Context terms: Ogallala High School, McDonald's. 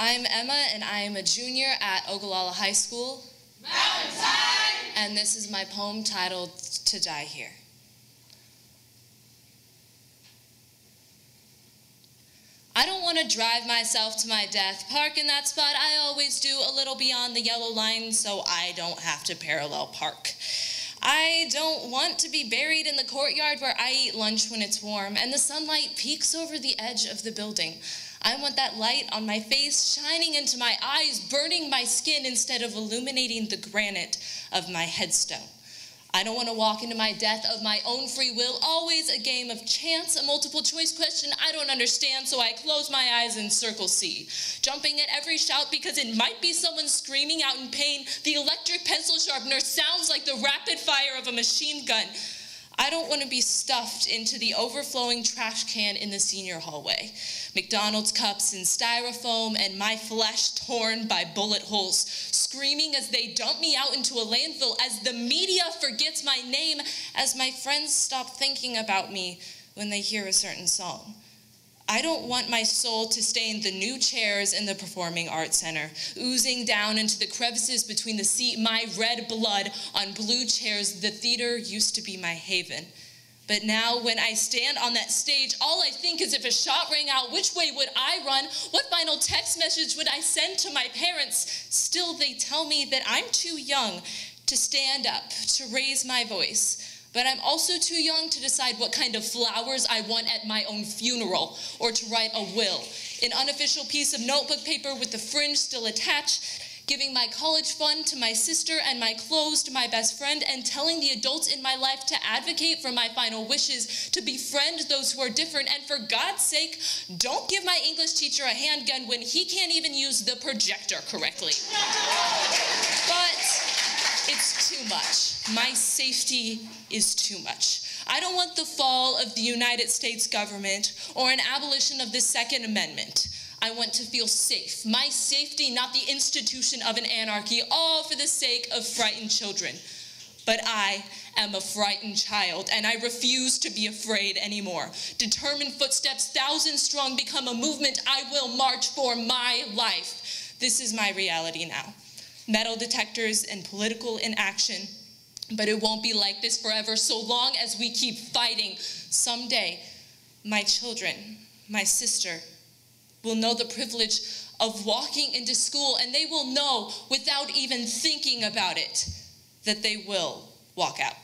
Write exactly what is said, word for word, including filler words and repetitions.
I'm Emma, and I am a junior at Ogallala High School. Mountain Time! And this is my poem titled, "To Die Here." I don't want to drive myself to my death. Park in that spot I always do, a little beyond the yellow line, so I don't have to parallel park. I don't want to be buried in the courtyard where I eat lunch when it's warm and the sunlight peeks over the edge of the building. I want that light on my face, shining into my eyes, burning my skin instead of illuminating the granite of my headstone. I don't want to walk into my death of my own free will, always a game of chance, a multiple choice question I don't understand, so I close my eyes and circle C, jumping at every shout because it might be someone screaming out in pain. The electric pencil sharpener sounds like the rapid fire of a machine gun. I don't want to be stuffed into the overflowing trash can in the senior hallway, McDonald's cups and styrofoam and my flesh torn by bullet holes, screaming as they dump me out into a landfill, as the media forgets my name, as my friends stop thinking about me when they hear a certain song. I don't want my soul to stain the new chairs in the Performing Arts Center, oozing down into the crevices between the seat, my red blood on blue chairs. The theater used to be my haven. But now when I stand on that stage, all I think is, if a shot rang out, which way would I run? What final text message would I send to my parents? Still, they tell me that I'm too young to stand up, to raise my voice. But I'm also too young to decide what kind of flowers I want at my own funeral, or to write a will, an unofficial piece of notebook paper with the fringe still attached, giving my college fund to my sister and my clothes to my best friend, and telling the adults in my life to advocate for my final wishes, to befriend those who are different, and for God's sake, don't give my English teacher a handgun when he can't even use the projector correctly. But it's too much. My safety is too much. I don't want the fall of the United States government or an abolition of the Second Amendment. I want to feel safe. My safety, not the institution of an anarchy, all for the sake of frightened children. But I am a frightened child, and I refuse to be afraid anymore. Determined footsteps, thousand strong, become a movement. I will march for my life. This is my reality now. Metal detectors and political inaction, but it won't be like this forever so long as we keep fighting. Someday, my children, my sister, will know the privilege of walking into school, and they will know, without even thinking about it, that they will walk out.